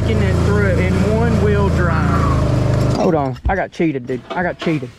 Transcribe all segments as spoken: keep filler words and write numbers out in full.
making it through in one wheel drive. Hold on, I got cheated, dude. I got cheated.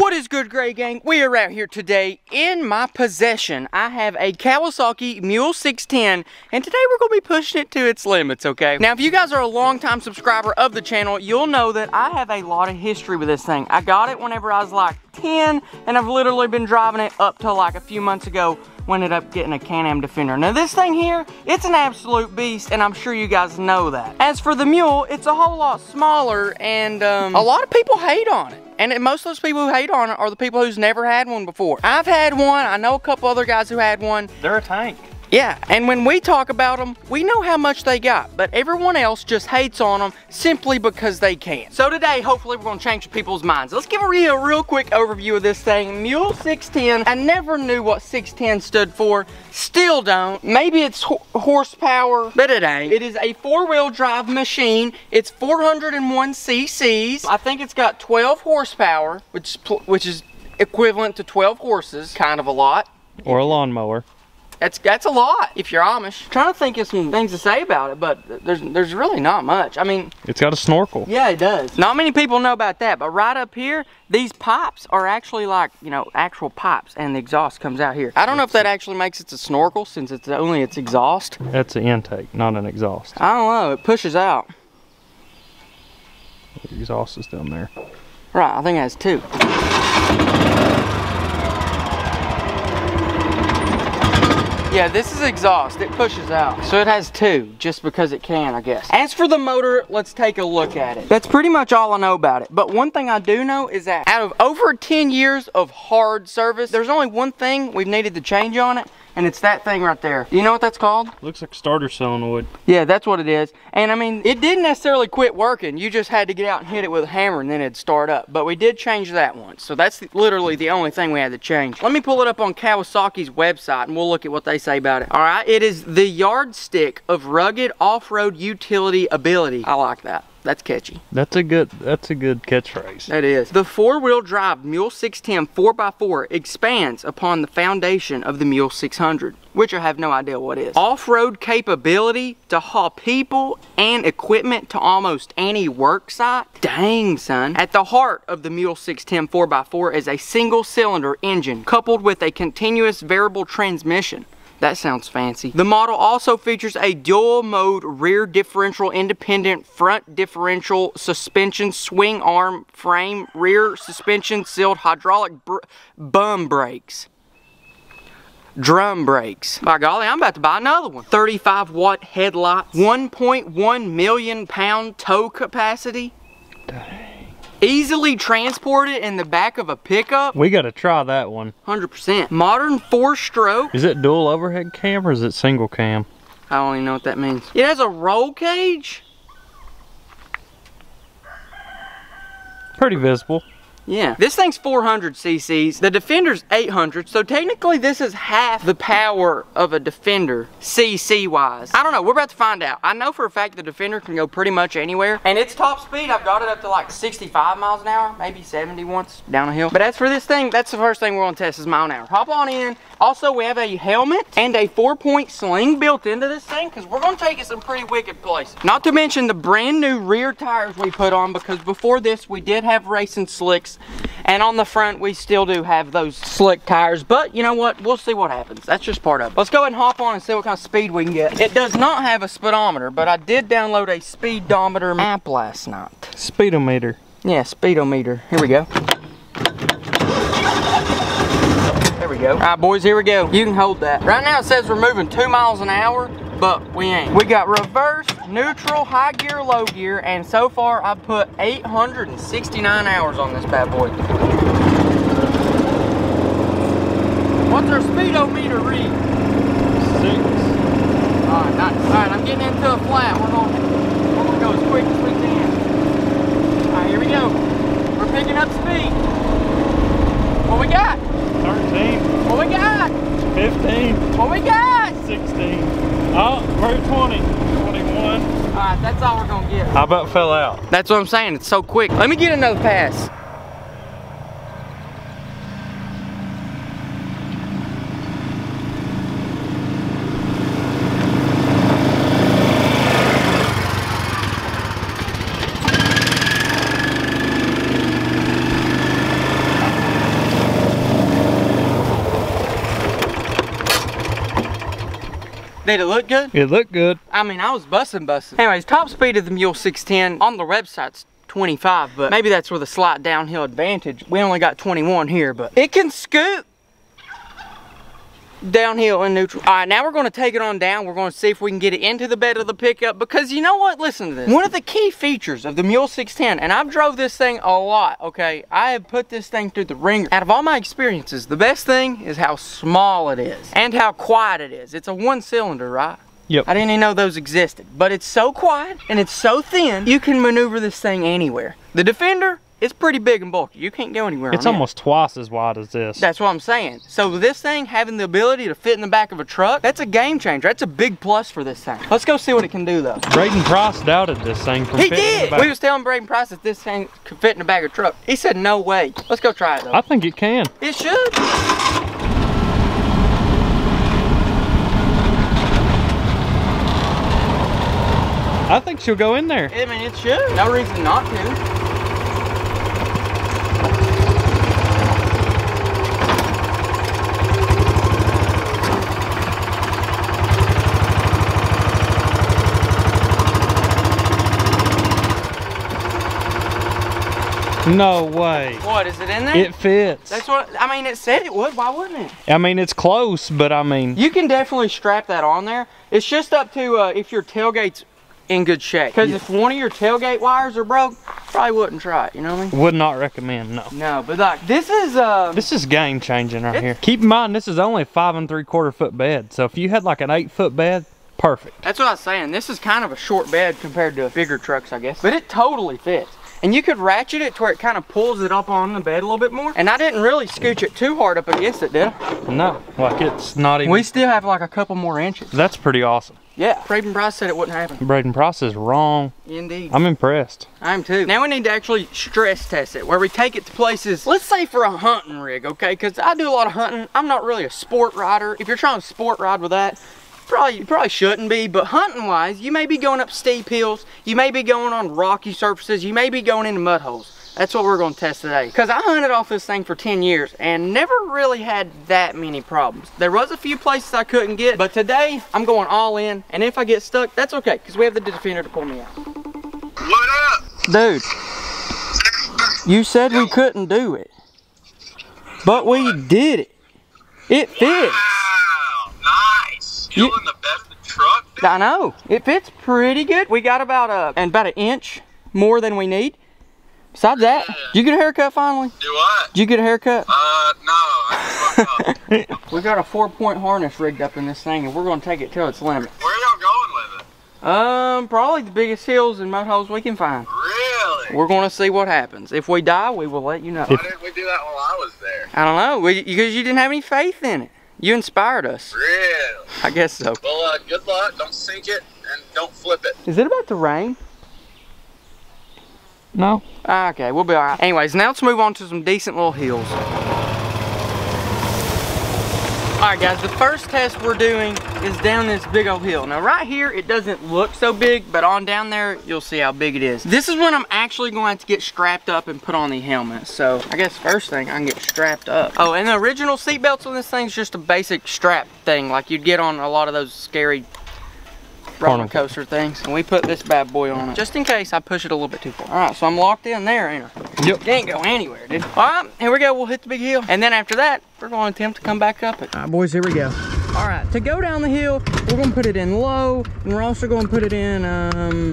What is good, Gray Gang? We are out here today. In my possession, I have a Kawasaki Mule six ten, and today we're gonna be pushing it to its limits, okay? Now, if you guys are a long-time subscriber of the channel, you'll know that I have a lot of history with this thing. I got it whenever I was like ten, and I've literally been driving it up till like a few months ago when I ended up getting a Can-Am Defender. Now, this thing here, it's an absolute beast, and I'm sure you guys know that. As for the Mule, it's a whole lot smaller, and um, a lot of people hate on it. And most of those people who hate on it are the people who's never had one before. I've had one. I know a couple other guys who had one. They're a tank. Yeah, and when we talk about them, we know how much they got, but everyone else just hates on them simply because they can't. So today, hopefully, we're gonna change people's minds. Let's give a real, real quick overview of this thing. Mule six ten, I never knew what six ten stood for, still don't. Maybe it's ho horsepower, but it ain't. It is a four-wheel drive machine. It's four hundred one c c's. I think it's got twelve horsepower, which, which is equivalent to twelve horses, kind of a lot. Or a lawnmower. That's, that's a lot if you're Amish. I'm trying to think of some things to say about it, but there's there's really not much. I mean, it's got a snorkel. Yeah, it does. Not many people know about that, but right up here, these pipes are actually like, you know, actual pipes, and the exhaust comes out here. I don't know if that actually makes it a snorkel since it's only its exhaust. That's an intake, not an exhaust. I don't know, it pushes out. The exhaust is down there. Right, I think it has two. Yeah, this is exhaust, it pushes out. So it has two, just because it can, I guess. As for the motor, let's take a look at it. That's pretty much all I know about it. But one thing I do know is that out of over ten years of hard service, there's only one thing we've needed to change on it, and it's that thing right there. You know what that's called? Looks like starter solenoid. Yeah, that's what it is. And I mean, it didn't necessarily quit working. You just had to get out and hit it with a hammer and then it'd start up. But we did change that one. So that's literally the only thing we had to change. Let me pull it up on Kawasaki's website and we'll look at what they say about it. All right, it is the yardstick of rugged off-road utility ability. I like that. That's catchy. That's a good, that's a good catchphrase. That is. The four-wheel drive Mule six ten four by four expands upon the foundation of the Mule six hundred, which I have no idea what is. Off-road capability to haul people and equipment to almost any work site. Dang, son. At the heart of the Mule six ten four by four is a single-cylinder engine coupled with a continuous variable transmission. That sounds fancy. The model also features a dual mode rear differential, independent front differential, suspension, swing arm, frame, rear suspension, sealed hydraulic br bum brakes. Drum brakes. By golly, I'm about to buy another one. thirty-five watt headlights, one point one million pound tow capacity. Dang. Easily transported in the back of a pickup. We gotta try that one. one hundred percent. Modern four stroke. Is it dual overhead cam or is it single cam? I don't even know what that means. It has a roll cage. Pretty visible. Yeah. This thing's four hundred c c's. The Defender's eight hundred, so technically this is half the power of a Defender, c c-wise. I don't know. We're about to find out. I know for a fact the Defender can go pretty much anywhere. And its top speed, I've got it up to like sixty-five miles an hour, maybe seventy once down a hill. But as for this thing, that's the first thing we're going to test is mile an hour. Hop on in. Also, we have a helmet and a four-point sling built into this thing because we're going to take it some pretty wicked places. Not to mention the brand new rear tires we put on because before this, we did have Racing Slicks. And on the front, we still do have those slick tires, but you know what? We'll see what happens. That's just part of it. Let's go ahead and hop on and see what kind of speed we can get. It does not have a speedometer, but I did download a speedometer app last night. Speedometer. Yeah, speedometer. Here we go. There we go. All right, boys, here we go. You can hold that. Right now, it says we're moving two miles an hour. But we ain't. We got reverse, neutral, high gear, low gear, and so far I've put eight hundred sixty-nine hours on this bad boy. What's our speedometer read? Six. All right, not, all right, I'm getting into a flat. We're gonna, we're gonna go as quick as we can. All right, here we go. We're picking up speed. What we got? thirteen. What we got? fifteen. What we got? sixteen. Oh, we're at twenty, twenty-one. All right, that's all we're gonna get. How about fell out? That's what I'm saying, it's so quick. Let me get another pass. Did it look good? It looked good. I mean, I was busting, busting. Anyways, top speed of the Mule six ten on the website's twenty-five, but maybe that's with a slight downhill advantage. We only got twenty-one here, but it can scoot downhill and neutral. All right, now we're going to take it on down. We're going to see if we can get it into the bed of the pickup, because you know what? Listen to this. One of the key features of the Mule six ten, and I've drove this thing a lot, okay? I have put this thing through the ringer. Out of all my experiences, the best thing is how small it is and how quiet it is. It's a one cylinder, right? Yep. I didn't even know those existed, but it's so quiet and it's so thin, you can maneuver this thing anywhere. The Defender, it's pretty big and bulky. You can't go anywhere. It's on almost it. twice as wide as this. That's what I'm saying. So this thing having the ability to fit in the back of a truck, that's a game changer. That's a big plus for this thing. Let's go see what it can do though. Braydon Price doubted this thing from he fitting did. In the back. We was telling Braydon Price that this thing could fit in the back of a truck. He said no way. Let's go try it though. I think it can. It should. I think she'll go in there. I mean, it should. No reason not to. No way. What, is it in there? It fits. That's what, I mean, it said it would. Why wouldn't it? I mean, it's close, but I mean. You can definitely strap that on there. It's just up to uh, if your tailgate's in good shape. Because yeah. if one of your tailgate wires are broke, probably wouldn't try it, you know what I mean? Would not recommend, no. No, but like, this is... Uh, this is game changing right here. Keep in mind, this is only a five and three quarter foot bed. So if you had like an eight foot bed, perfect. That's what I was saying. This is kind of a short bed compared to bigger trucks, I guess. But it totally fits. And you could ratchet it to where it kind of pulls it up on the bed a little bit more. And I didn't really scooch it too hard up against it, did I? No, like it's not even... We still have like a couple more inches. That's pretty awesome. Yeah, Braydon Price said it wouldn't happen. Braydon Price is wrong. Indeed. I'm impressed. I am too. Now we need to actually stress test it, where we take it to places, let's say for a hunting rig, okay? Because I do a lot of hunting. I'm not really a sport rider. If you're trying to sport ride with that, Probably, you probably shouldn't be, but hunting wise, you may be going up steep hills, you may be going on rocky surfaces, you may be going into mud holes. That's what we're gonna test today. Cause I hunted off this thing for ten years and never really had that many problems. There was a few places I couldn't get, but today I'm going all in, and if I get stuck, that's okay, cause we have the Defender to pull me out. What up? Dude, you said we couldn't do it, but we did it. It fits. You, in the bed of the truck, I know. It fits pretty good. We got about a and about an inch more than we need. Besides that, yeah. Did you get a haircut finally? Do what? Did you get a haircut? Uh, no. I just fucked up. We got a four-point harness rigged up in this thing, and we're gonna take it till its limit. Where y'all going with it? Um, probably the biggest hills and mud holes we can find. Really? We're gonna see what happens. If we die, we will let you know. Why didn't we do that while I was there? I don't know. We because you didn't have any faith in it. You inspired us. Really? I guess so. Well, uh, good luck. Don't sink it and don't flip it. Is it about to rain? No. Okay, we'll be all right. Anyways, now let's move on to some decent little hills. All right, guys, the first test we're doing is down this big old hill. Now, right here, it doesn't look so big, but on down there, you'll see how big it is. This is when I'm actually going to have to get strapped up and put on the helmet. So, I guess first thing, I can get strapped up. Oh, and the original seat belts on this thing is just a basic strap thing, like you'd get on a lot of those scary roller coaster things. And we put this bad boy on it, just in case I push it a little bit too far. All right, so I'm locked in there, ain't I? Yep. Can't go anywhere, dude. All right, here we go. We'll hit the big hill. And then after that, we're going to attempt to come back up it. All right, boys, here we go. All right, to go down the hill, we're going to put it in low, and we're also going to put it in, um,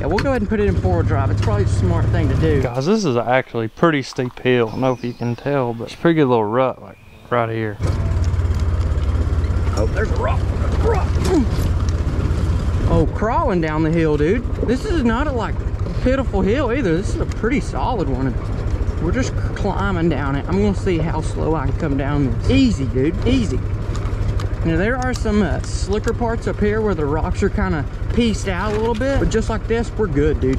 yeah, we'll go ahead and put it in four-wheel drive. It's probably the smart thing to do. Guys, this is actually pretty steep hill. I don't know if you can tell, but it's a pretty good little rut, like, right here. Oh, there's a rock. There's a rock. Oh, crawling down the hill, dude. This is not a, like, pitiful hill either. This is a pretty solid one. We're just climbing down it. I'm gonna see how slow I can come down this. Easy, dude, easy. Now there are some uh, slicker parts up here where the rocks are kind of pieced out a little bit, but just like this, we're good, dude.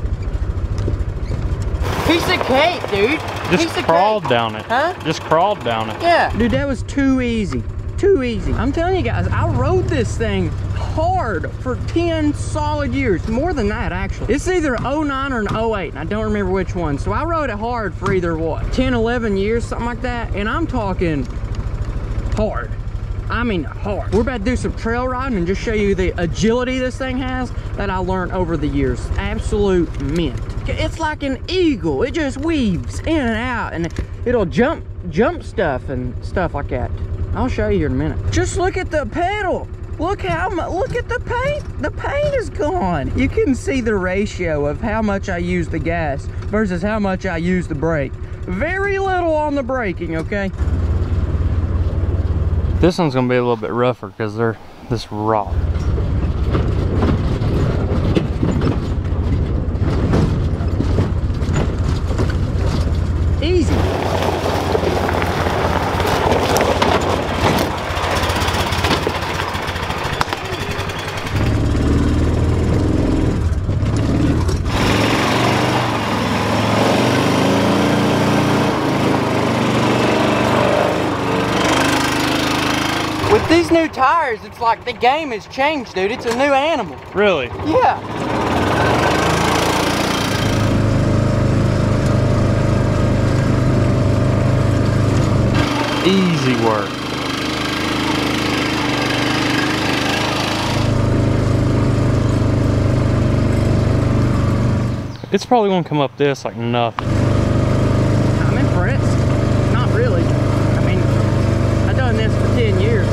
Piece of cake, dude. Just Piece crawled of cake. down it. Huh? Just crawled down it. Yeah. Dude, that was too easy. Too easy. I'm telling you guys, I rode this thing hard for ten solid years. More than that, actually. It's either an oh nine or an oh eight, and I don't remember which one. So I rode it hard for either, what, ten, eleven years, something like that. And I'm talking hard. I mean hard. We're about to do some trail riding and just show you the agility this thing has that I learned over the years. Absolute mint. It's like an eagle. It just weaves in and out and it'll jump jump stuff and stuff like that. I'll show you here in a minute. Just look at the pedal. Look how much, look at the paint. The paint is gone. You can see the ratio of how much I use the gas versus how much I use the brake. Very little on the braking, okay? This one's gonna be a little bit rougher because they're this rock. Easy. These new tires, it's like the game has changed, dude. It's a new animal. Really? Yeah. Easy work. It's probably gonna come up this like nothing. I'm impressed. Not really. I mean, I've done this for ten years.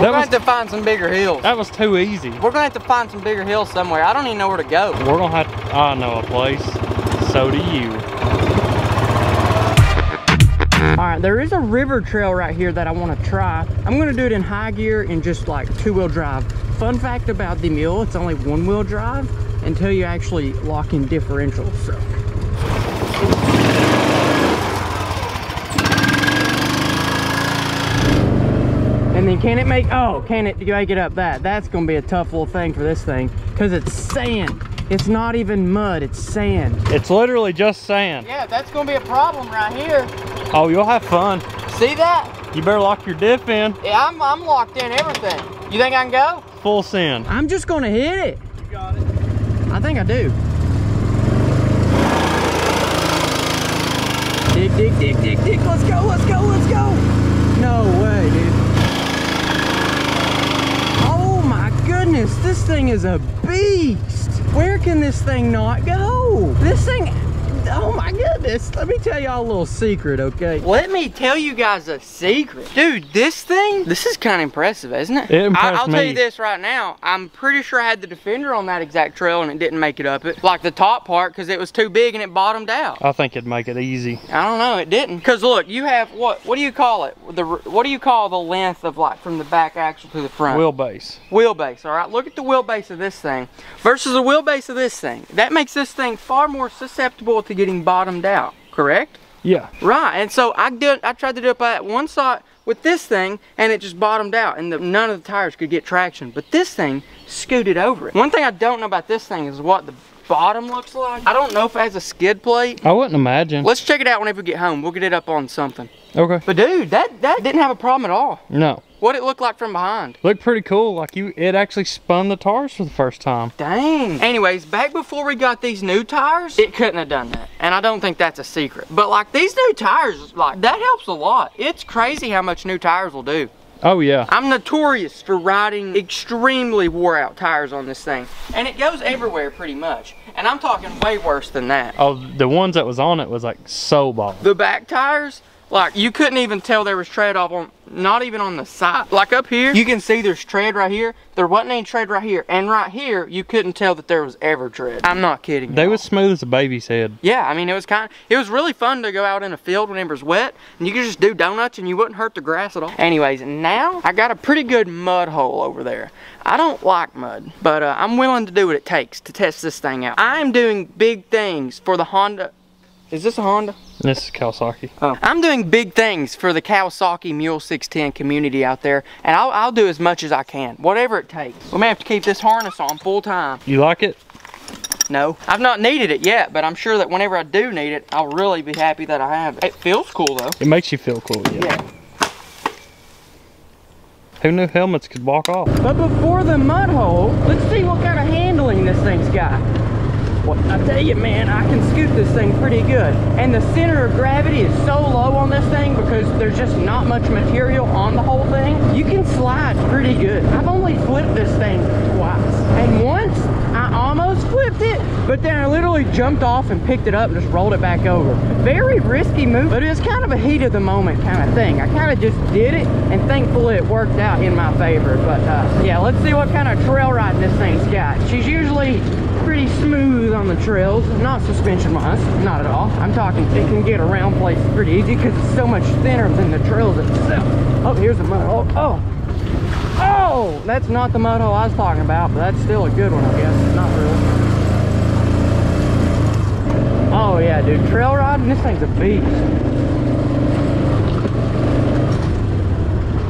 We're going to have to find some bigger hills. That was too easy. We're going to have to find some bigger hills somewhere. I don't even know where to go. We're going to have to, I know a place. So do you. All right, there is a river trail right here that I want to try. I'm going to do it in high gear and just like two-wheel drive. Fun fact about the Mule, it's only one-wheel drive until you actually lock in differentials. So. And then can it make, oh, can it make it up that? That's gonna be a tough little thing for this thing, cause it's sand. It's not even mud, it's sand. It's literally just sand. Yeah, that's gonna be a problem right here. Oh, you'll have fun. See that? You better lock your diff in. Yeah, I'm, I'm locked in everything. You think I can go? Full sand. I'm just gonna hit it. You got it. I think I do. Dig, dig, dig, dig, dig, let's go, let's go, let's go. No way, dude. Goodness, this thing is a beast. Where can this thing not go? This thing, oh my goodness. Let me tell y'all a little secret, okay? Let me tell you guys a secret. Dude, this thing, this is kind of impressive, isn't it? It impressed me. I'll tell you this right now. I'm pretty sure I had the Defender on that exact trail and it didn't make it up it. Like the top part, because it was too big and it bottomed out. I think it'd make it easy. I don't know, it didn't. Because look, you have, what What do you call it? The What do you call the length of like from the back axle to the front? Wheelbase. Wheelbase, all right? Look at the wheelbase of this thing versus the wheelbase of this thing. That makes this thing far more susceptible to getting bottomed out, correct? Yeah. Right, and so I did. I tried to do it by that one side with this thing, and it just bottomed out, and the, none of the tires could get traction, but this thing scooted over it. One thing I don't know about this thing is what the bottom looks like. I don't know if it has a skid plate. I wouldn't imagine. Let's check it out whenever we get home. We'll get it up on something. Okay. But dude, that, that didn't have a problem at all. No. What it looked like from behind. Looked pretty cool, like you, it actually spun the tires for the first time. Dang. Anyways, back before we got these new tires, it couldn't have done that. And I don't think that's a secret. But like these new tires, like that helps a lot. It's crazy how much new tires will do. Oh yeah. I'm notorious for riding extremely wore out tires on this thing. And it goes everywhere pretty much. And I'm talking way worse than that. Oh, the ones that was on it was like so bald. The back tires, like you couldn't even tell there was tread off on, not even on the side. Like up here, you can see there's tread right here. There wasn't any tread right here. And right here, you couldn't tell that there was ever tread. I'm not kidding. They was smooth as a baby's head. Yeah, I mean, it was kind of, it was really fun to go out in a field whenever it's wet and you could just do donuts and you wouldn't hurt the grass at all. Anyways, now I got a pretty good mud hole over there. I don't like mud, but uh, I'm willing to do what it takes to test this thing out. I am doing big things for the Honda. Is this a Honda? This is Kawasaki. Oh. I'm doing big things for the Kawasaki Mule six ten community out there, and I'll, I'll do as much as I can, whatever it takes. We may have to keep this harness on full time. You like it? No, I've not needed it yet, but I'm sure that whenever I do need it, I'll really be happy that I have it. It feels cool though. It makes you feel cool, yeah. yeah. Who knew helmets could walk off? But before the mud hole, let's see what kind of handling this thing's got. Well, I tell you, man, I can scoot this thing pretty good. And the center of gravity is so low on this thing because there's just not much material on the whole thing. You can slide pretty good. I've only flipped this thing twice. And once, I almost flipped it, but then I literally jumped off and picked it up and just rolled it back over. Very risky move, but it was kind of a heat of the moment kind of thing. I kind of just did it, and thankfully it worked out in my favor. But uh, yeah, let's see what kind of trail ride this thing's got. She's usually pretty smooth on the trails, not suspension wise, not at all. I'm talking it can get around places pretty easy because it's so much thinner than the trails itself. Oh, here's a mud hole. Oh, oh, that's not the mud hole I was talking about, but that's still a good one, I guess. Not really. Oh yeah, dude, trail riding, this thing's a beast.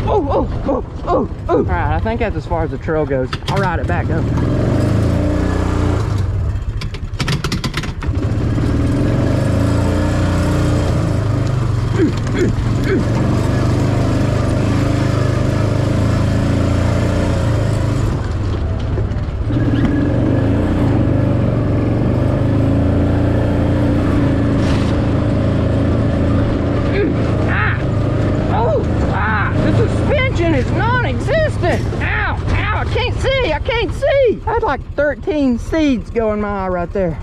Oh, oh, oh, oh, oh. All right, I think that's as far as the trail goes. I'll ride it back up. Like thirteen seeds going my eye right there.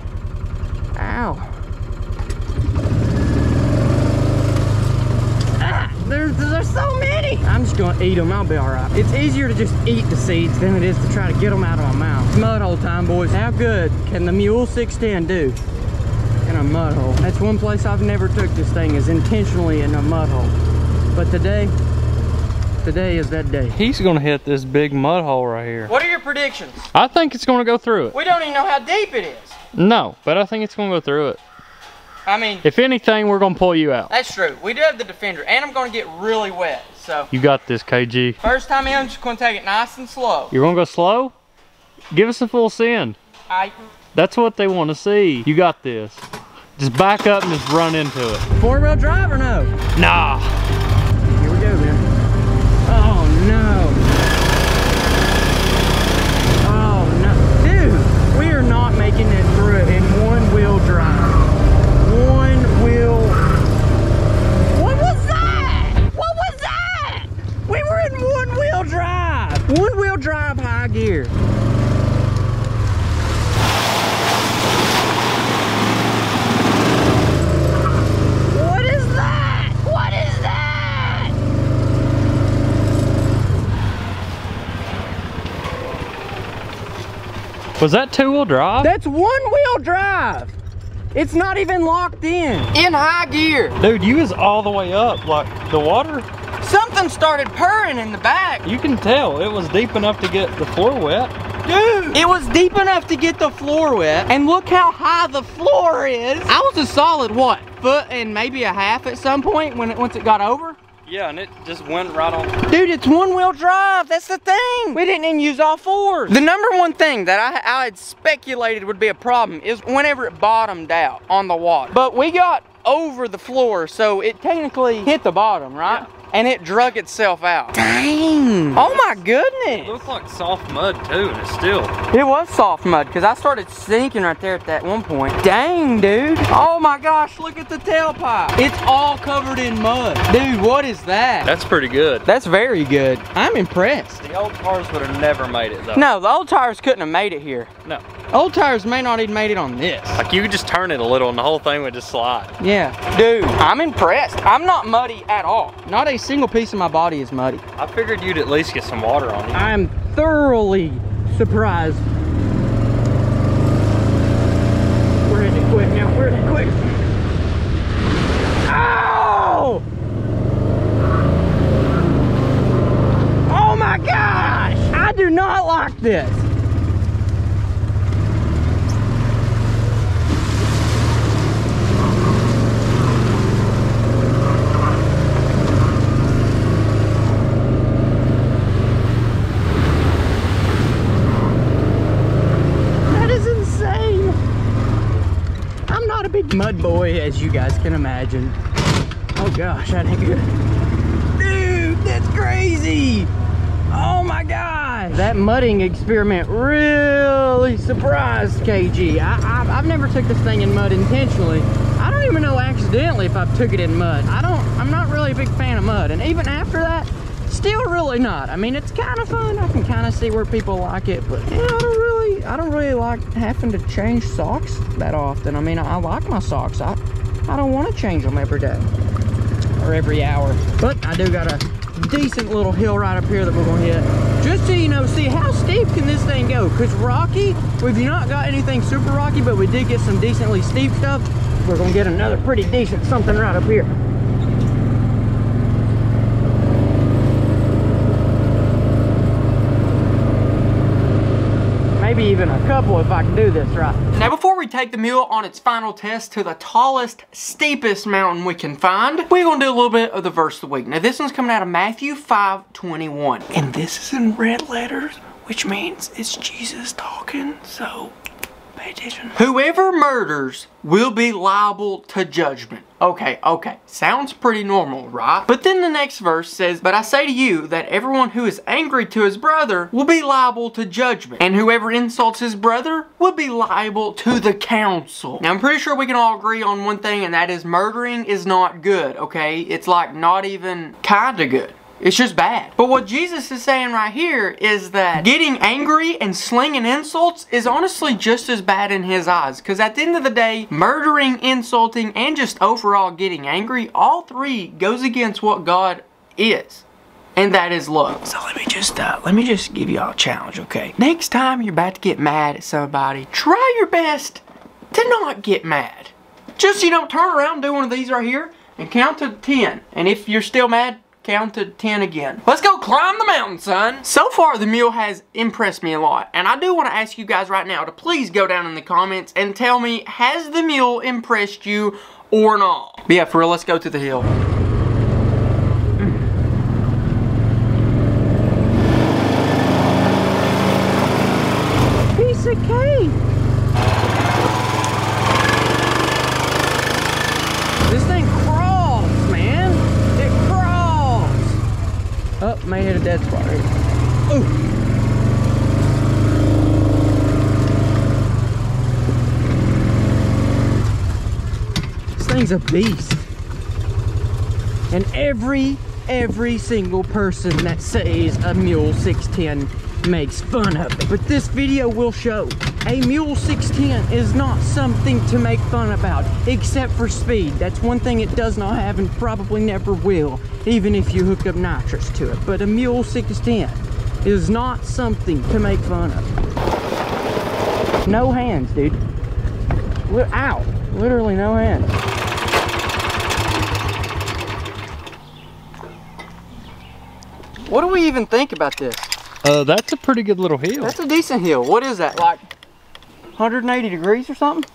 Ow. Ah, there's, there's so many. I'm just gonna eat them, I'll be all right. It's easier to just eat the seeds than it is to try to get them out of my mouth. It's mud hole time, boys. How good can the Mule six ten do in a mud hole? That's one place I've never took this thing is intentionally in a mud hole. But today, today is that day. He's gonna hit this big mud hole right here. What are your predictions? I think it's gonna go through it. We don't even know how deep it is. No, but I think it's gonna go through it. I mean, if anything, we're gonna pull you out. That's true. We do have the Defender, and I'm gonna get really wet, so. You got this, K G. First time in, I'm just gonna take it nice and slow. You're gonna go slow? Give us a full send. I... That's what they wanna see. You got this. Just back up and just run into it. Four-wheel drive or no? Nah. Here we go, man. No. Oh no. Dude, we are not making it through it in one wheel drive. One wheel. What was that? What was that? We were in one wheel drive. One wheel drive high gear. Was that two-wheel drive? That's one-wheel drive. It's not even locked in. In high gear. Dude, you was all the way up, like the water. Something started purring in the back. You can tell it was deep enough to get the floor wet. Dude, it was deep enough to get the floor wet. And look how high the floor is. I was a solid, what, foot and maybe a half at some point when it, once it got over. Yeah, and it just went right on. Dude, it's one-wheel drive. That's the thing. We didn't even use all fours. The number one thing that I, I had speculated would be a problem is whenever it bottomed out on the water. But we got over the floor, so it technically hit the bottom, right? Yeah. And it drug itself out. Dang. Oh, my goodness. It looks like soft mud, too, and it's still. It was soft mud, because I started sinking right there at that one point. Dang, dude. Oh, my gosh, look at the tailpipe. It's all covered in mud. Dude, what is that? That's pretty good. That's very good. I'm impressed. The old tires would have never made it, though. No, the old tires couldn't have made it here. No. Old tires may not even made it on this. Like, you could just turn it a little, and the whole thing would just slide. Yeah. Dude, I'm impressed. I'm not muddy at all. Not a single piece of my body is muddy. I figured you'd at least get some water on you. I'm thoroughly surprised. We're in it quick now, we're in it quick. Ow! Oh my gosh! I do not like this. Mud boy, as you guys can imagine. Oh gosh, I think. Dude, that's crazy. Oh my God! That mudding experiment really surprised K G. I, I, I've never took this thing in mud intentionally. I don't even know accidentally if I took it in mud. I don't, I'm not really a big fan of mud. And even after that, still really not. I mean, it's kind of fun. I can kind of see where people like it, but you know, I don't really, I don't really like having to change socks that often. I mean, I, I like my socks. I, I don't want to change them every day or every hour. But I do got a decent little hill right up here that we're going to hit. Just to, you know, see how steep can this thing go? Because rocky, we've not got anything super rocky, but we did get some decently steep stuff. We're going to get another pretty decent something right up here. Maybe even a couple if I can do this right. Now before we take the mule on its final test to the tallest, steepest mountain we can find, we're gonna do a little bit of the verse of the week. Now this one's coming out of Matthew five twenty-one. And this is in red letters, which means it's Jesus talking, so pay attention. Whoever murders will be liable to judgment. Okay, okay, sounds pretty normal, right? But then the next verse says, but I say to you that everyone who is angry to his brother will be liable to judgment, and whoever insults his brother will be liable to the council. Now I'm pretty sure we can all agree on one thing, and that is murdering is not good, okay? It's like not even kinda good. It's just bad. But what Jesus is saying right here is that getting angry and slinging insults is honestly just as bad in his eyes. Because at the end of the day, murdering, insulting, and just overall getting angry, all three goes against what God is. And that is love. So let me just, uh, let me just give y'all a challenge, okay? Next time you're about to get mad at somebody, try your best to not get mad. Just, you know, turn around, do one of these right here, and count to ten. And if you're still mad, count to ten again. Let's go climb the mountain, son. So far, the mule has impressed me a lot, and I do want to ask you guys right now to please go down in the comments and tell me, has the mule impressed you or not? But yeah, for real, let's go to the hill. Piece of cake. This thing crawls, man. It crawls. Oh, may hit a dead spot right here. Ooh. This thing's a beast. And every, every single person that says a Mule six ten makes fun of it. But this video will show a Mule six ten is not something to make fun about, except for speed. That's one thing it does not have and probably never will, even if you hook up nitrous to it. But a Mule six ten is not something to make fun of. No hands, dude. Ow. Literally no hands. What do we even think about this? Uh, that's a pretty good little hill. That's a decent hill. What is that, like one hundred eighty degrees or something?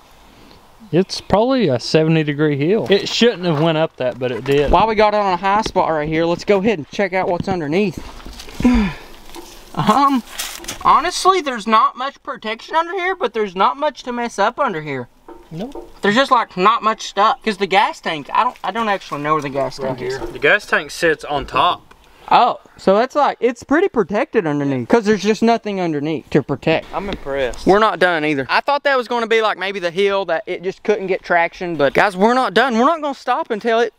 It's probably a seventy degree hill. It shouldn't have went up that, but it did. While we got on a high spot right here, let's go ahead and check out what's underneath. um honestly, there's not much protection under here, but there's not much to mess up under here. Nope. There's just like not much stuff, because the gas tank, I don't I don't actually know where the gas tank is. The gas tank sits on top. Oh, so that's like, it's pretty protected underneath, because there's just nothing underneath to protect. I'm impressed. We're not done either. I thought that was going to be like maybe the hill that it just couldn't get traction, but guys, we're not done. We're not going to stop until it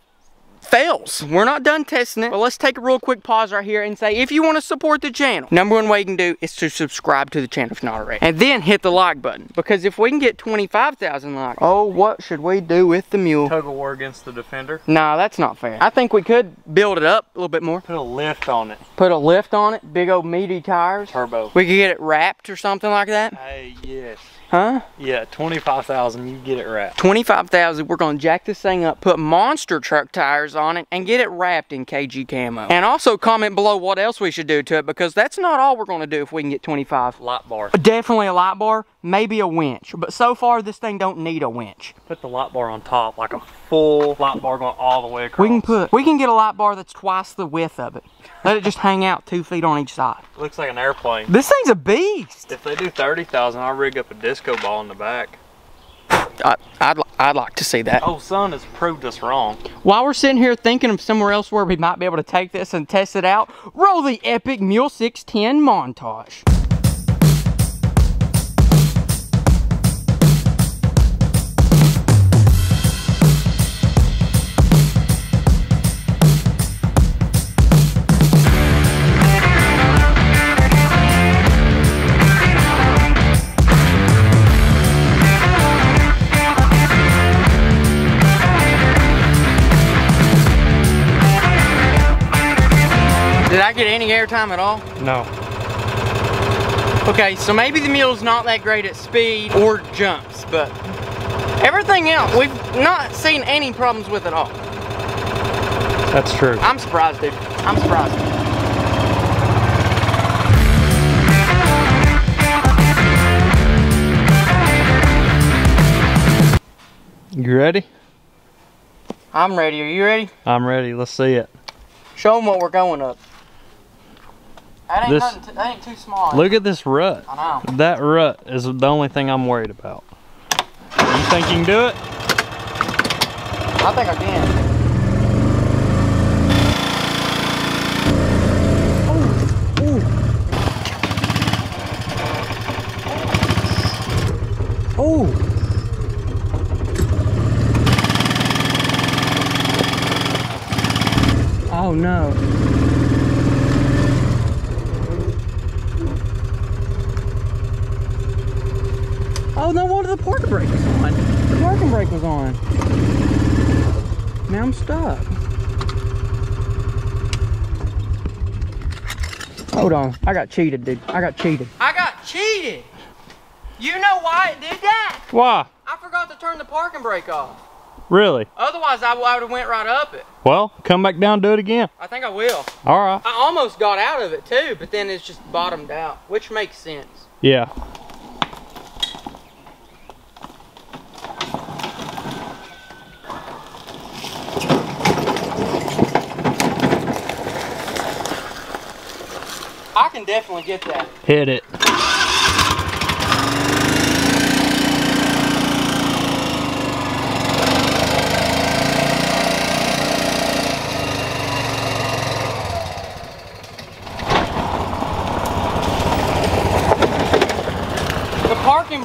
fails. We're not done testing it, but let's take a real quick pause right here and say, if you want to support the channel, number one way you can do is to subscribe to the channel if not already, and then hit the like button, because if we can get twenty-five thousand likes, oh, what should we do with the mule? Tug of war against the Defender? Nah, that's not fair. I think we could build it up a little bit more, put a lift on it, put a lift on it, big old meaty tires, turbo. We could get it wrapped or something like that. Hey, yes. Huh? Yeah, twenty-five thousand, you get it wrapped. twenty-five thousand, we're gonna jack this thing up, put monster truck tires on it, and get it wrapped in K G Camo. And also comment below what else we should do to it, because that's not all we're gonna do if we can get twenty-five. Light bar. Definitely a light bar, maybe a winch, but so far this thing don't need a winch. Put the light bar on top, like a full light bar going all the way across. We can put, we can get a light bar that's twice the width of it. Let it just hang out two feet on each side. Looks like an airplane. This thing's a beast. If they do thirty thousand, I'll rig up a disco ball in the back. I, I'd, I'd like to see that. Oh, son has proved us wrong. While we're sitting here thinking of somewhere else where we might be able to take this and test it out, roll the epic Mule six ten montage. Did I get any airtime at all? No. Okay, so maybe the Mule's not that great at speed or jumps, but everything else, we've not seen any problems with at all. That's true. I'm surprised, dude. I'm surprised. You ready? I'm ready. Are you ready? I'm ready. Let's see it. Show them what we're going up. That ain't, this, too, that ain't too small. Look at this rut. I know. That rut is the only thing I'm worried about. You think you can do it? I think I can. Oh! Oh! Oh! Oh no. Oh, no wonder the parking brake was on. The parking brake was on. Now I'm stuck. Hold on. I got cheated, dude. I got cheated. I got cheated! You know why it did that? Why? I forgot to turn the parking brake off. Really? Otherwise, I would have went right up it. Well, come back down and do it again. I think I will. All right. I almost got out of it too, but then it's just bottomed out, which makes sense. Yeah. I can definitely get that. Hit it.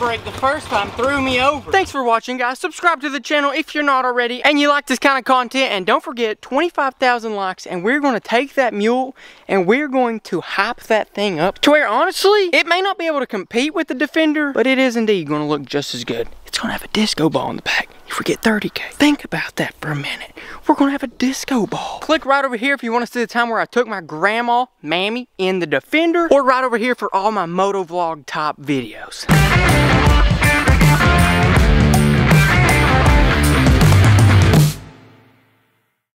Brake the first time threw me over. Thanks for watching, guys. Subscribe to the channel if you're not already and you like this kind of content, and don't forget twenty-five thousand likes and we're going to take that Mule and we're going to hype that thing up to where honestly it may not be able to compete with the Defender, but it is indeed going to look just as good. It's going to have a disco ball in the back. If we get thirty K, think about that for a minute. We're going to have a disco ball. Click right over here if you want to see the time where I took my grandma, Mammy, in the Defender, or right over here for all my motovlog type videos.